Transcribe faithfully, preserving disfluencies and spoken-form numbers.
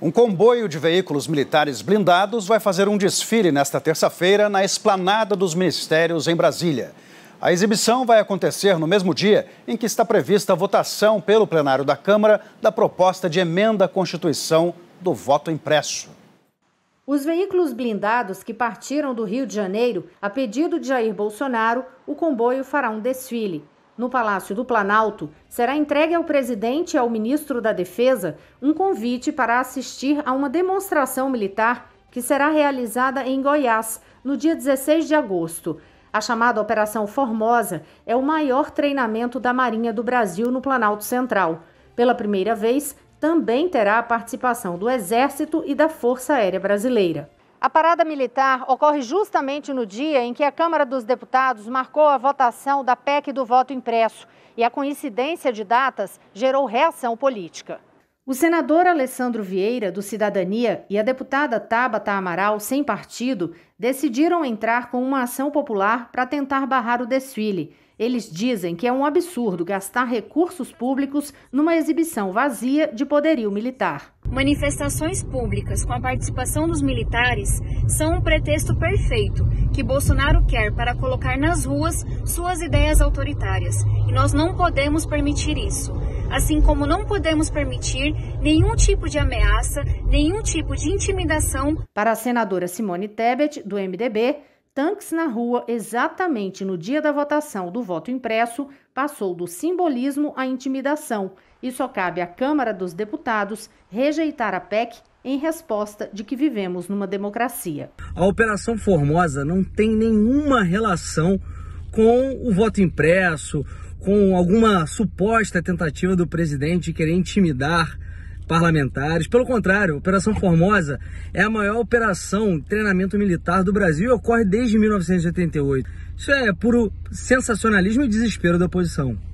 Um comboio de veículos militares blindados vai fazer um desfile nesta terça-feira na Esplanada dos Ministérios, em Brasília. A exibição vai acontecer no mesmo dia em que está prevista a votação pelo plenário da Câmara da proposta de emenda à Constituição do voto impresso. Os veículos blindados que partiram do Rio de Janeiro, a pedido de Jair Bolsonaro, o comboio fará um desfile. No Palácio do Planalto, será entregue ao presidente e ao ministro da Defesa um convite para assistir a uma demonstração militar que será realizada em Goiás, no dia dezesseis de agosto. A chamada Operação Formosa é o maior treinamento da Marinha do Brasil no Planalto Central. Pela primeira vez, também terá a participação do Exército e da Força Aérea Brasileira. A parada militar ocorre justamente no dia em que a Câmara dos Deputados marcou a votação da P E C do voto impresso, e a coincidência de datas gerou reação política. O senador Alessandro Vieira, do Cidadania, e a deputada Tabata Amaral, sem partido, decidiram entrar com uma ação popular para tentar barrar o desfile. Eles dizem que é um absurdo gastar recursos públicos numa exibição vazia de poderio militar. Manifestações públicas com a participação dos militares são um pretexto perfeito que Bolsonaro quer para colocar nas ruas suas ideias autoritárias. E nós não podemos permitir isso. Assim como não podemos permitir nenhum tipo de ameaça, nenhum tipo de intimidação. Para a senadora Simone Tebet, do M D B, tanques na rua, exatamente no dia da votação do voto impresso, passou do simbolismo à intimidação. E só cabe à Câmara dos Deputados rejeitar a P E C em resposta de que vivemos numa democracia. A Operação Formosa não tem nenhuma relação com o voto impresso, com alguma suposta tentativa do presidente de querer intimidar parlamentares. Pelo contrário, a Operação Formosa é a maior operação de treinamento militar do Brasil e ocorre desde mil novecentos e oitenta e oito. Isso é puro sensacionalismo e desespero da oposição.